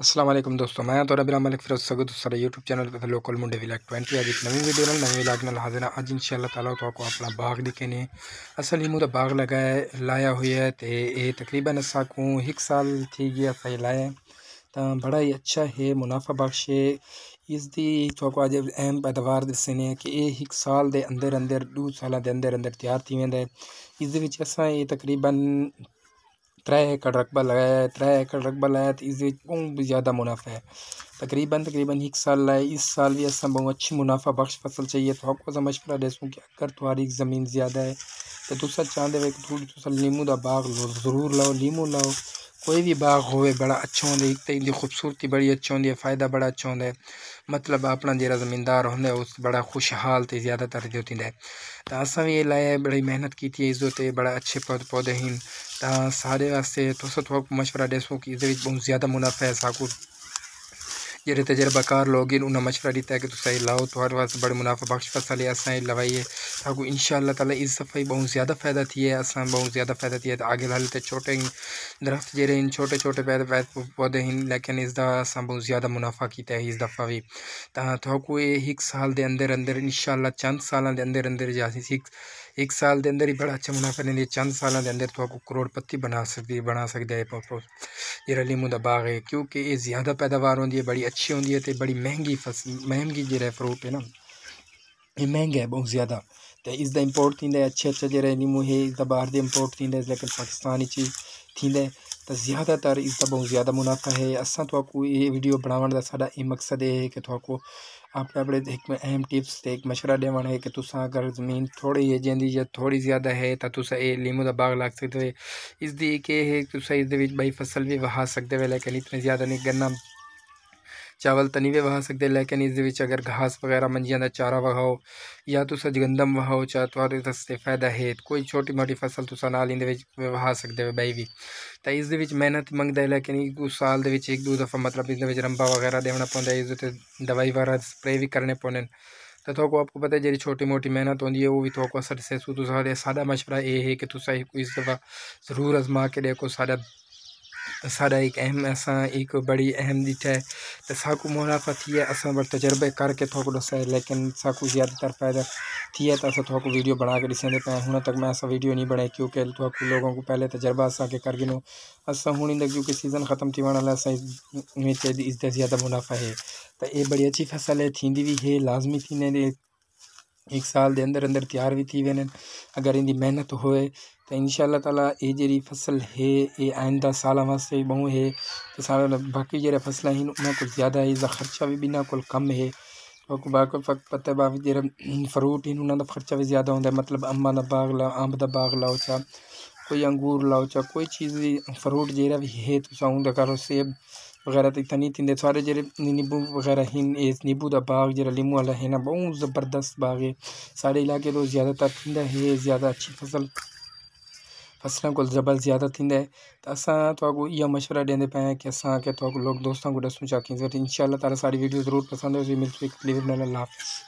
अस्सलाम वालेकुम दोस्तों, मैं तो रबीला मलिक फिरोज स्वागत सारा यूट्यूब चैनल पर लोकल मुंडे व्लॉग 20। आज एक नवी वीडियो नवी व्लॉग में हाजिर हैं। आज इंशाअल्लाह ताला तो आपको अपना बाग दिखेने असल ही मुझे बाग लगाया लाया हुआ है। तो ये तकरीबन साकू एक साल थी गया सही लाया तो बड़ा ही अच्छा है, मुनाफा बख्शे। इसकी तो अज अहम पैदावार दसने कि ये एक साल के अंदर अंदर दो साल के अंदर अंदर तैयार थी वेंदा है। इस अस तकरीबन 3 एकड़ रकबा लगाया है। 3 एकड़ रकबा लाया तो इस बहुत ज़्यादा मुनाफा है। तकरीबन एक साल लाए, इस साल भी ऐसा बहुत अच्छी मुनाफा बख्श फसल चाहिए। तो आपको मशवरा देसूँ कि अगर तुम्हारी ज़मीन ज़्यादा है तो दूसरा चाहते हुए थोड़ी दूसरा लीमू का बाग लो, जरूर लाओ। लीमू लाओ, कोई भी बाग होवे बड़ा अच्छा होंगे। एक तो इनकी खूबसूरती बड़ी अच्छी होंगी, फ़ायदा बड़ा अच्छा होंगे। मतलब अपना जरा जमींदार होंगे उस बड़ा खुशहाल तो ज़्यादातर जो है। तो असा भी ये लाया, बड़ी मेहनत की थी। इस दो बड़ा अच्छे पौधे हैं। तो सारे वास्ते तो मशवरा देसूँ कि इस बहुत ज़्यादा मुनाफा है। साकू जो तजर्बाकार लोग हैं उन्हें मशवरा दिता है कि तुम ये लाओ, तुम्हारे वास्ते बड़े मुनाफा बख्श फसल है। असा लवाइए साकू इंशाअल्लाह ताला इस सफ़ाई बहुत ज़्यादा फ़ायदा थी है। असा बहुत ज़्यादा फ़ायदा थी है। तो आगे हालते छोटे दरख्त जो इन छोटे छोटे पौधे हैं, लेकिन इसका असा बहुत ज़्यादा मुनाफा किया है इस दफ़ा भी। तो ये एक साल के अंदर अंदर इंशाअल्लाह चंद साल के अंदर अंदर एक साल के अंदर ही बड़ा अच्छा मुनाफा नहीं है। चंद साल के अंदर तो आपको करोड़पति बना सकता है जरा लीमू का बाग है, क्योंकि ये ज़्यादा पैदावार होती है, बड़ी अच्छी होती है। तो बड़ी महंगी फसल महंगी जरा फ्रूट है ना, ये महंगा है बहुत ज़्यादा। तो इसका इंपोर्ट थी अच्छा जरा लीमू है, इसका बाहर से इंपोर्ट थी, लेकिन पाकिस्तानी चीज़ थी। तो ज़्यादातर इसका बहुत ज़्यादा मुनाफा है। असा तो आपको ये वीडियो बनाने का सारा ये मकसद ये है कि तो आपको अपने एक अहम टिप्स एक मशवरा देवन है कि तुसा अगर जमीन थोड़ी है जेंदी या थोड़ी ज़्यादा है तो तुसा ये लीमू का बाग लग सकते हो। इसकी एक है तुसा इस बड़ी फसल भी वहा सकते हो, लेकिन इतने ज़्यादा नहीं। गन्ना चावल तो नहीं भी वहा सकते, लेकिन इस अगर घास वगैरह मंजिया का चारा वहाओ या तो गंदम वहाओ चाहे तुम्हारे रस्ते फ़ायदा है। कोई छोटी मोटी फसल तुसा नाल वहा सकते हो बई भी। तो इस मेहनत मंगता है, लेकिन उस साल के एक दो दफ़ा मतलब इस रंबा वगैरह देना पौंदा है, इस दवाई वगैरह स्प्रे भी करने पौने। तो आपको पता है जी छोटी मोटी मेहनत होती है वो भी तो असर से। सादा मशवरा ये है कि तुसा इस दफ़ा ज़रूर आजमा के देखो। सारा एक अहम असा एक बड़ी अहम दिशा है। तो साकू मुनाफा थी है, असा बड़े तजर्बे करके थोड़ा दसा है, लेकिन साकू ज़्यादातर फ़ायदा थी है। तो असा थोड़ा वीडियो बना के दिसें पे हूँ तक मैं ऐसा वीडियो नहीं बनाई, क्योंकि तो लोगों को पहले तजर्बा असा के कर गिनो। असा हूँ नहीं लग, क्योंकि सीज़न ख़त्म थी वाला असा में इसका ज़्यादा मुनाफा है। तो ये बड़ी अच्छी फसल है, थींदी भी है, लाजमी थी, एक साल के अंदर अंदर तैयार भी थी वन अगर इनकी मेहनत होए। तो इंशाअल्लाह ताला ये जी फसल है ये आइंदा साल वास्ते भी बहु है। तो साल बाकी जरा फसलें हैं उन्हें कुछ ज़्यादा है, इसका खर्चा भी बिना कोल कम है। तो बाकी पता है बाकी जरा फ्रूट हैं उन्होंने खर्चा भी ज़्यादा होता है। मतलब अम्बा का बाग लाओ, आम का बाग लाओ, चाह कोई अंगूर लाओ, चाह कोई चीज़ भी फ्रूट जरा भी है तो करो। सेब वगैरह तो इतना नहीं थी, सारे जो नींबू वगैरह हैं, नींबू का बाग जरा लीमू वाला है ना, बहुत ज़बरदस्त बाग है। सारे इलाके तो ज़्यादातर थींदा है, ज़्यादा अच्छी फसलों को जबल ज़्यादा थींदा है। तो असा तो यह मशवरा देंदे पाए कि असा के तो लोग दोस्तों को दसूँ चाहे। इंशाअल्लाह ताला सारी वीडियो ज़रूर पसंद है। उसे मिलते अगली वीडियो में। अल्लाह हाफ़िज़।